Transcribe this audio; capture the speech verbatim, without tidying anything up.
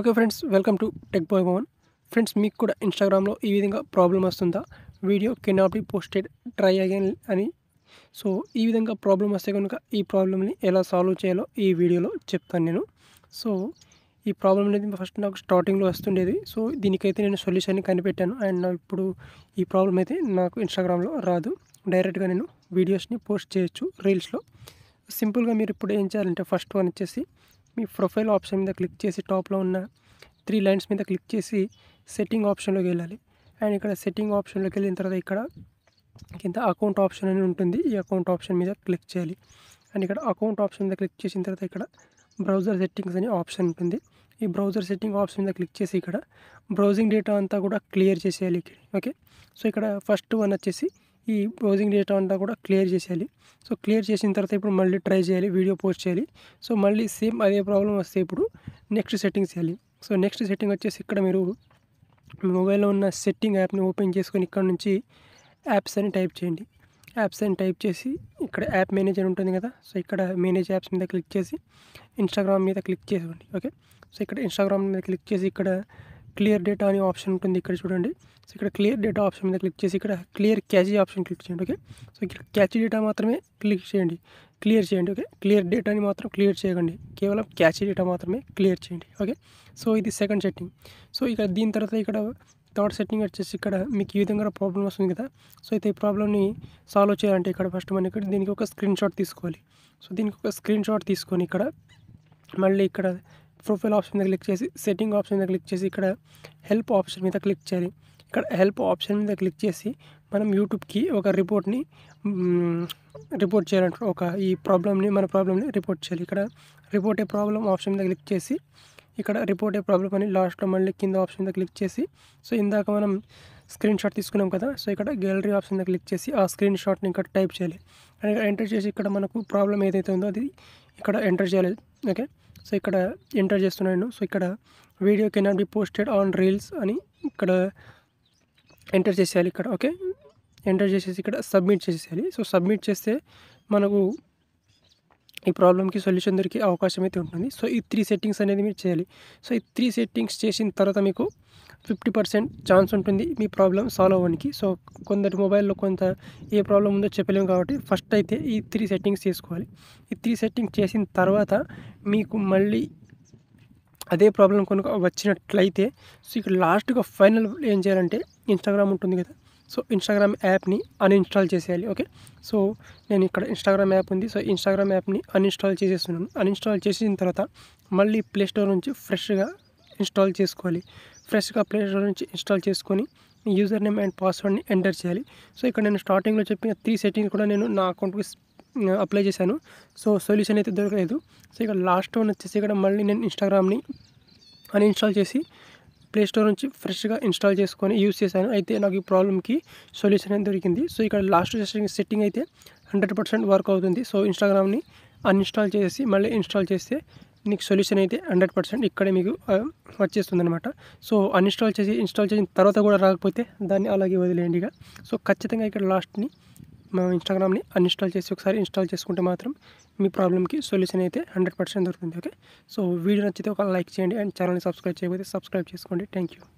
Okay friends, welcome to tech boy Mohan. Friends, మీకు కూడా ఇన్స్టాగ్రామ్లో ఈ విధంగా ప్రాబ్లం వస్తుందా, video can not be posted, try again అని? సో ఈ విధంగా ప్రాబ్లం వస్తే కనుక ఈ ప్రాబ్లమ్ని ఎలా సాల్వ్ చేయాలో ఈ వీడియోలో చెప్తాను నేను. సో ఈ ప్రాబ్లం అనేది ఫస్ట్ నాకు స్టార్టింగ్లో వస్తుండేది. సో దీనికైతే నేను సొల్యూషన్ కనిపెట్టాను. అండ్ ఇప్పుడు ఈ ప్రాబ్లం అయితే నాకు ఇన్స్టాగ్రామ్లో రాదు, డైరెక్ట్గా నేను వీడియోస్ని పోస్ట్ చేయొచ్చు రీల్స్లో. సింపుల్గా మీరు ఇప్పుడు ఏం చేయాలంటే, ఫస్ట్ వన్ వచ్చేసి మీ ప్రొఫైల్ ఆప్షన్ మీద క్లిక్ చేసి టాప్లో ఉన్న త్రీ లైన్స్ మీద క్లిక్ చేసి సెట్టింగ్ ఆప్షన్లోకి వెళ్ళాలి. అండ్ ఇక్కడ సెట్టింగ్ ఆప్షన్లోకి వెళ్ళిన తర్వాత ఇక్కడ కింద అకౌంట్ ఆప్షన్ అని ఉంటుంది, ఈ అకౌంట్ ఆప్షన్ మీద క్లిక్ చేయాలి. అండ్ ఇక్కడ అకౌంట్ ఆప్షన్ మీద క్లిక్ చేసిన తర్వాత ఇక్కడ బ్రౌజర్ సెట్టింగ్స్ అనే ఆప్షన్ ఉంటుంది, ఈ బ్రౌజర్ సెట్టింగ్ ఆప్షన్ మీద క్లిక్ చేసి ఇక్కడ బ్రౌజింగ్ డేటా అంతా కూడా క్లియర్ చేసేయాలి. ఓకే, సో ఇక్కడ ఫస్ట్ వన్ వచ్చేసి ఈ బ్రౌజింగ్ డేటా అంతా కూడా క్లియర్ చేసేయాలి. సో క్లియర్ చేసిన తర్వాత ఇప్పుడు మళ్ళీ ట్రై చేయాలి, వీడియో పోస్ట్ చేయాలి. సో మళ్ళీ సేమ్ అదే ప్రాబ్లం వస్తే ఇప్పుడు నెక్స్ట్ సెట్టింగ్స్ చేయాలి. సో నెక్స్ట్ సెట్టింగ్ వచ్చేసి ఇక్కడ మీరు మొబైల్లో ఉన్న సెట్టింగ్ యాప్ని ఓపెన్ చేసుకొని ఇక్కడ నుంచి యాప్స్ అని టైప్ చేయండి. యాప్స్ అని టైప్ చేసి ఇక్కడ యాప్ మేనేజర్ ఉంటుంది కదా, సో ఇక్కడ మేనేజ్ యాప్స్ మీద క్లిక్ చేసి ఇన్స్టాగ్రామ్ మీద క్లిక్ చేసుకోండి. ఓకే, సో ఇక్కడ ఇన్స్టాగ్రామ్ మీద క్లిక్ చేసి ఇక్కడ క్లియర్ డేటా అనే ఆప్షన్ ఉంటుంది, ఇక్కడ చూడండి. సో ఇక్కడ క్లియర్ డేటా ఆప్షన్ మీద క్లిక్ చేసి ఇక్కడ క్లియర్ క్యాచీ ఆప్షన్ క్లిక్ చేయండి. ఓకే, సో ఇక్కడ క్యాచీ డేటా మాత్రమే క్లిక్ చేయండి, క్లియర్ చేయండి. ఓకే, క్లియర్ డేటాని మాత్రం క్లియర్ చేయకండి, కేవలం క్యాచీ డేటా మాత్రమే క్లియర్ చేయండి. ఓకే, సో ఇది సెకండ్ సెట్టింగ్. సో ఇక్కడ దీని తర్వాత ఇక్కడ థర్డ్ సెట్టింగ్ వచ్చేసి ఇక్కడ మీకు ఈ విధంగా ప్రాబ్లం వస్తుంది కదా, సో అయితే ఈ ప్రాబ్లమ్ని సాల్వ్ చేయాలంటే ఇక్కడ ఫస్ట్ మనం ఇక్కడ దీనికి ఒక స్క్రీన్ షాట్ తీసుకోవాలి. సో దీనికి ఒక స్క్రీన్ షాట్ తీసుకొని ఇక్కడ మళ్ళీ ఇక్కడ ప్రొఫైల్ ఆప్షన్ మీద క్లిక్ చేసి సెట్టింగ్ ఆప్షన్ మీద క్లిక్ చేసి ఇక్కడ హెల్ప్ ఆప్షన్ మీద క్లిక్ చేయాలి. ఇక్కడ హెల్ప్ ఆప్షన్ మీద క్లిక్ చేసి మనం యూట్యూబ్కి ఒక రిపోర్ట్ని రిపోర్ట్ చేయాలంటారు, ఒక ఈ ప్రాబ్లమ్ని మన ప్రాబ్లమ్ని రిపోర్ట్ చేయాలి. ఇక్కడ రిపోర్ట్ ఏ ప్రాబ్లం ఆప్షన్ మీద క్లిక్ చేసి ఇక్కడ రిపోర్ట్ ఏ ప్రాబ్లం అని లాస్ట్లో మళ్ళీ కింద ఆప్షన్ మీద క్లిక్ చేసి, సో ఇందాక మనం స్క్రీన్ షాట్ తీసుకున్నాం కదా, సో ఇక్కడ గ్యాలరీ ఆప్షన్ మీద క్లిక్ చేసి ఆ స్క్రీన్ షాట్ని ఇక్కడ టైప్ చేయాలి. ఎంటర్ చేసి ఇక్కడ మనకు ప్రాబ్లం ఏదైతే ఉందో అది ఇక్కడ ఎంటర్ చేయాలి. ఓకే, సో ఇక్కడ ఎంటర్ చేస్తున్నాను. సో ఇక్కడ video can not be posted on reels అని ఇక్కడ ఎంటర్ చేసేయాలి ఇక్కడ. ఓకే, ఎంటర్ చేసేసి ఇక్కడ సబ్మిట్ చేసేయాలి. సో సబ్మిట్ చేస్తే మనకు ఈ ప్రాబ్లంకి సొల్యూషన్ దొరికే అవకాశం అయితే ఉంటుంది. సో ఈ త్రీ సెట్టింగ్స్ అనేది మీరు చేయాలి. సో ఈ త్రీ సెట్టింగ్స్ చేసిన తర్వాత మీకు ఫిఫ్టీ పర్సెంట్ ఛాన్స్ ఉంటుంది మీ ప్రాబ్లం సాల్వ్ అవ్వడానికి. సో కొందరి మొబైల్లో కొంత ఏ ప్రాబ్లం ఉందో చెప్పలేము కాబట్టి ఫస్ట్ అయితే ఈ త్రీ సెట్టింగ్స్ చేసుకోవాలి. ఈ త్రీ సెట్టింగ్స్ చేసిన తర్వాత మీకు మళ్ళీ అదే ప్రాబ్లం కనుక వచ్చినట్లయితే, సో ఇక్కడ లాస్ట్గా ఫైనల్ ఏం చేయాలంటే ఇన్స్టాగ్రామ్ ఉంటుంది కదా, సో ఇన్స్టాగ్రామ్ యాప్ని అన్ఇన్స్టాల్ చేసేయాలి. ఓకే, సో నేను ఇక్కడ ఇన్స్టాగ్రామ్ యాప్ ఉంది, సో ఇన్స్టాగ్రామ్ యాప్ని అన్ఇన్స్టాల్ చేసేస్తున్నాను. అన్ఇన్స్టాల్ చేసిన తర్వాత మళ్ళీ ప్లేస్టోర్ నుంచి ఫ్రెష్గా ఇన్స్టాల్ చేసుకోవాలి. ఫ్రెష్గా ప్లేస్టోర్ నుంచి ఇన్స్టాల్ చేసుకొని యూజర్ నేమ్ అండ్ పాస్వర్డ్ని ఎంటర్ చేయాలి. సో ఇక్కడ నేను స్టార్టింగ్లో చెప్పిన త్రీ సెట్టింగ్స్ కూడా నేను నా అకౌంట్కి అప్లై చేశాను, సో సొల్యూషన్ అయితే దొరకలేదు. సో ఇక్కడ లాస్ట్ వన్ వచ్చేసి ఇక్కడ మళ్ళీ నేను ఇన్స్టాగ్రామ్ని అన్ఇన్స్టాల్ చేసి ప్లేస్టోర్ నుంచి ఫ్రెష్గా ఇన్స్టాల్ చేసుకొని యూజ్ చేశాను. అయితే నాకు ఈ ప్రాబ్లంకి సొల్యూషన్ అనేది దొరికింది. సో ఇక్కడ లాస్ట్ సెట్టింగ్ అయితే హండ్రెడ్ పర్సెంట్ వర్క్ అవుతుంది. సో ఇన్స్టాగ్రామ్ని అన్ఇన్స్టాల్ చేసి మళ్ళీ ఇన్స్టాల్ చేస్తే మీకు సొల్యూషన్ అయితే హండ్రెడ్ పర్సెంట్ ఇక్కడే మీకు వచ్చేస్తుంది అనమాట. సో అన్ఇన్స్టాల్ చేసి ఇన్స్టాల్ చేసిన తర్వాత కూడా రాకపోతే దాన్ని అలాగే వదిలేయండి ఇక. సో ఖచ్చితంగా ఇక్కడ లాస్ట్ని మనం ఇన్స్టాగ్రామ్ని అన్ఇన్స్టాల్ చేసి ఒకసారి ఇన్స్టాల్ చేసుకుంటే మాత్రం మీ ప్రాబ్లంకి సొల్యూషన్ అయితే హండ్రెడ్ పర్సెంట్ దొరుకుతుంది. ఓకే, సో వీడియో నచ్చితే ఒక లైక్ చేయండి అండ్ ఛానల్ని సబ్స్క్రైబ్ చేయకపోతే సబ్స్క్రైబ్ చేసుకోండి. Thank you.